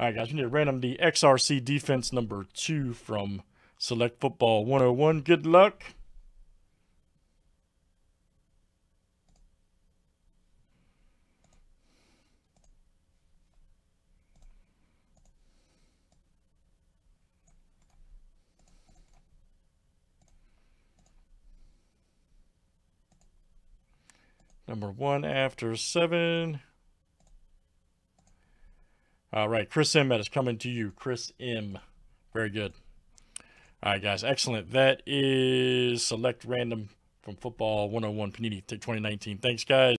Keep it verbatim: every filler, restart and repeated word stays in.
All right, guys, we need to random the X R C defense number two from Select Football one oh one. Good luck. Number one after seven. All right, Chris M. That is coming to you, Chris M. Very good. All right, guys, excellent. That is Select Random from Football one oh one Panini twenty nineteen. Thanks, guys.